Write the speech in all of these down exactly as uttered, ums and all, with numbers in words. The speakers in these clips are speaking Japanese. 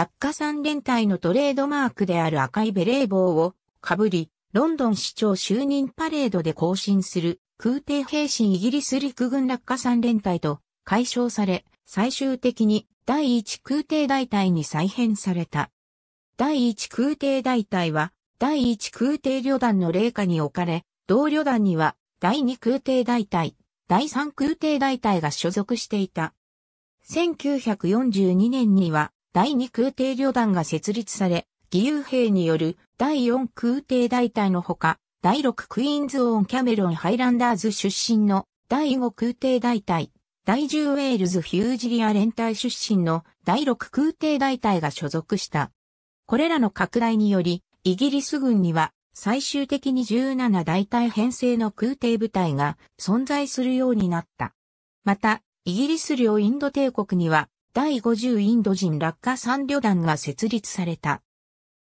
ダッカさん連隊のトレードマークである赤いベレー帽をかぶり、ロンドン市長就任パレードで行進する空挺兵士イギリス陸軍ダッカさん連隊と改称され、最終的にだいいち空挺大隊に再編された。だいいち空挺大隊はだいいち空挺旅団の隷下に置かれ、同旅団にはだいに空挺大隊、だいさん空挺大隊が所属していた。せんきゅうひゃくよんじゅうにねんにはだいに空挺旅団が設立され、義勇兵によるだいよん空挺大隊のほか、だいろくクイーンズ・オン・キャメロン・ハイランダーズ出身のだいご空挺大隊、だいじゅうウェールズ・ヒュージリア連隊出身のだいろく空挺大隊が所属した。これらの拡大により、イギリス軍には最終的にじゅうなな大隊編成の空挺部隊が存在するようになった。また、イギリス領インド帝国にはだいごじゅうインド人ダッカさん旅団が設立された。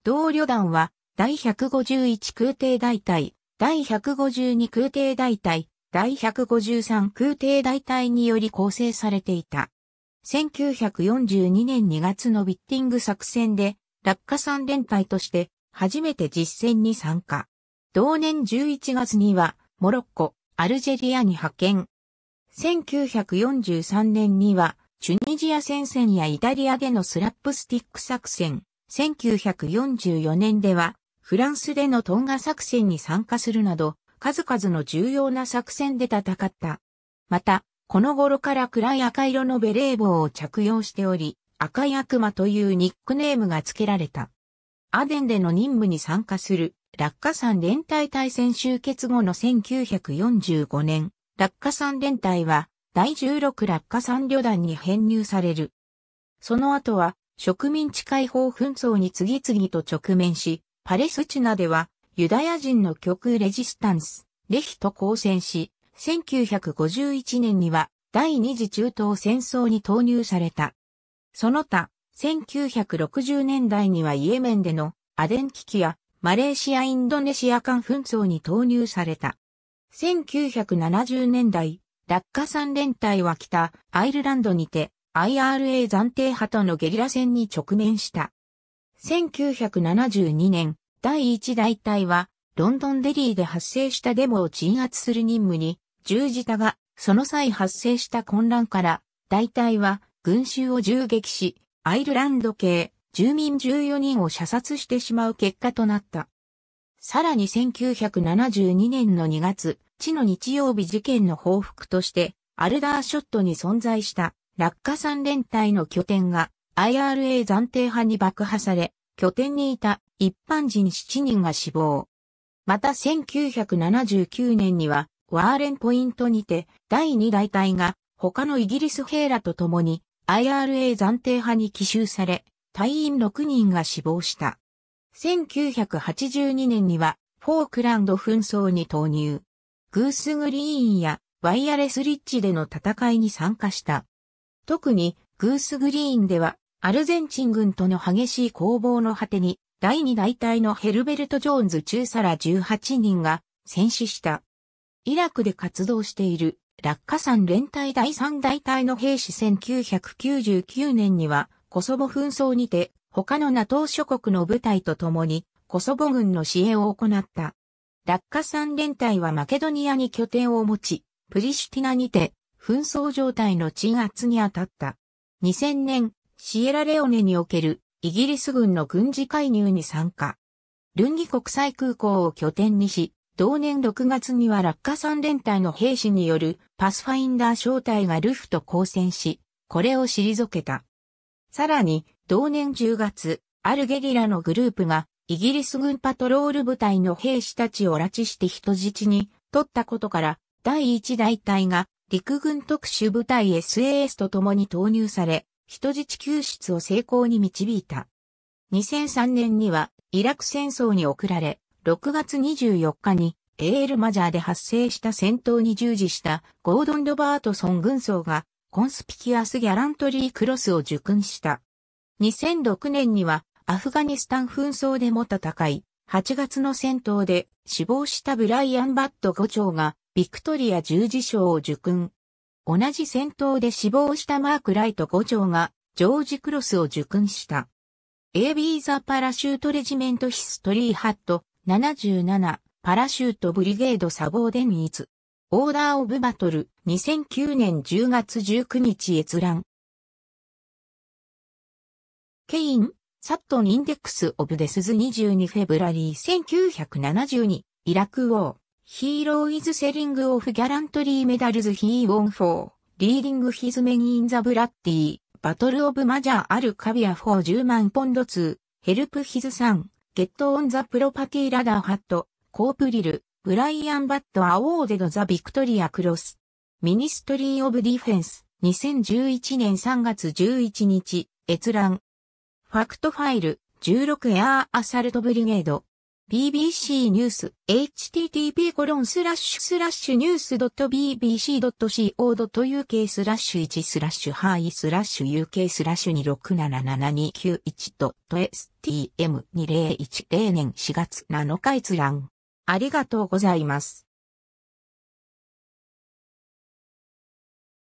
同旅団はだいひゃくごじゅういち空挺大隊、だいひゃくごじゅうに空挺大隊、だいひゃくごじゅうさん空挺大隊により構成されていた。せんきゅうひゃくよんじゅうにねんにがつのビッティング作戦で、ダッカさん連隊として初めて実戦に参加。同年じゅういちがつにはモロッコ、アルジェリアに派遣。せんきゅうひゃくよんじゅうさんねんにはチュニジア戦線やイタリアでのスラップスティック作戦。せんきゅうひゃくよんじゅうよねんではフランスでのトンガ作戦に参加するなど、数々の重要な作戦で戦った。また、この頃から暗い赤色のベレー帽を着用しており、赤い悪魔というニックネームが付けられた。アデンでの任務に参加する、ダッカさん連隊大戦終結後のせんきゅうひゃくよんじゅうごねん、ダッカさん連隊は、だいじゅうろくダッカさん旅団に編入される。その後は、植民地解放紛争に次々と直面し、パレスチナでは、ユダヤ人の極右レジスタンス、レヒと交戦し、せんきゅうひゃくごじゅういちねんには第二次中東戦争に投入された。その他、せんきゅうひゃくろくじゅうねんだいにはイエメンでのアデン危機やマレーシア・インドネシア間紛争に投入された。せんきゅうひゃくななじゅうねんだい、ダッカさん連隊は北アイルランドにて アイアールエー 暫定派とのゲリラ戦に直面した。せんきゅうひゃくななじゅうにねん、だいいち大隊は、ロンドンデリーで発生したデモを鎮圧する任務に従事したが、その際発生した混乱から、大隊は群衆を銃撃し、アイルランド系住民じゅうよにんを射殺してしまう結果となった。さらにせんきゅうひゃくななじゅうにねんのにがつ、血の日曜日事件の報復として、アルダーショットに存在した、ダッカさん連隊の拠点が アイアールエー 暫定派に爆破され、拠点にいた一般人しちにんが死亡。またせんきゅうひゃくななじゅうきゅうねんにはワーレンポイントにてだいに大隊が他のイギリス兵らと共に アイアールエー 暫定派に奇襲され隊員ろくにんが死亡した。せんきゅうひゃくはちじゅうにねんにはフォークランド紛争に投入。グースグリーンやワイヤレスリッジでの戦いに参加した。特にグースグリーンではアルゼンチン軍との激しい攻防の果てに、だいに大隊のヘルベルト・ジョーンズ中佐らじゅうはちにんが戦死した。イラクで活動している、ダッカさん連隊だいさん大隊の兵士せんきゅうひゃくきゅうじゅうきゅうねんには、コソボ紛争にて、他の ナトー 諸国の部隊と共に、コソボ軍の支援を行った。ダッカさん連隊はマケドニアに拠点を持ち、プリシュティナにて、紛争状態の鎮圧に当たった。にせんねん、シエラレオネにおけるイギリス軍の軍事介入に参加。ルンギ国際空港を拠点にし、同年ろくがつにはダッカさん連隊の兵士によるパスファインダー小隊がアル ユーエフと交戦し、これを退けた。さらに、同年じゅうがつ、あるゲリラのグループがイギリス軍パトロール部隊の兵士たちを拉致して人質に取ったことから、だいいち大隊が陸軍特殊部隊 エスエーエス と共に投入され、人質救出を成功に導いた。にせんさんねんにはイラク戦争に送られ、ろくがつにじゅうよっかにエールマジャーで発生した戦闘に従事したゴードン・ロバートソン軍曹がコンスピキュアス・ギャラントリー・クロスを受勲した。にせんろくねんにはアフガニスタン紛争でも戦い、はちがつの戦闘で死亡したブライアン・バッド伍長がビクトリア十字章を受勲。同じ戦闘で死亡したマーク・ライト伍長がジョージ・クロスを受勲した。エービー ザ・パラシュート・レジメント・ヒストリー・ハット、ななじゅうなな、パラシュート・ブリゲード・サボーデニーズ。オーダー・オブ・バトル、にせんきゅうねんじゅうがつじゅうくにち閲覧。ケイン、サットン・インデックス・オブ・デスズにじゅうにフェブラリーせんきゅうひゃくななじゅうに、イラク・ウォー、ヒーロー・イズ・セリング・オフ・ギャラントリー・メダルズ・ヒー・ウォン・フォー、リーディング・ヒズ・メニ・イン・ザ・ブラッディー。バトルオブマジャーアルカビアフォーじゅうまんポンドツー、ヘルプヒズサン、ゲットオンザプロパティラダーハット、コープリル、ブライアンバットアウォーデドザビクトリアクロス、ミニストリーオブディフェンス、にせんじゅういちねんさんがつじゅういちにち、閲覧。ファクトファイル、じゅうろくエアーアサルトブリゲード、ビービーシー ニュース、エイチティーティーピーコロンスラッシュスラッシュニュースドットビービーシードットシーオードットユーケースラッシュいちスラッシュユーケースラッシュにろくななななきゅういちドットエスティーエムにせんひゃくにじゅうに。ありがとうございます。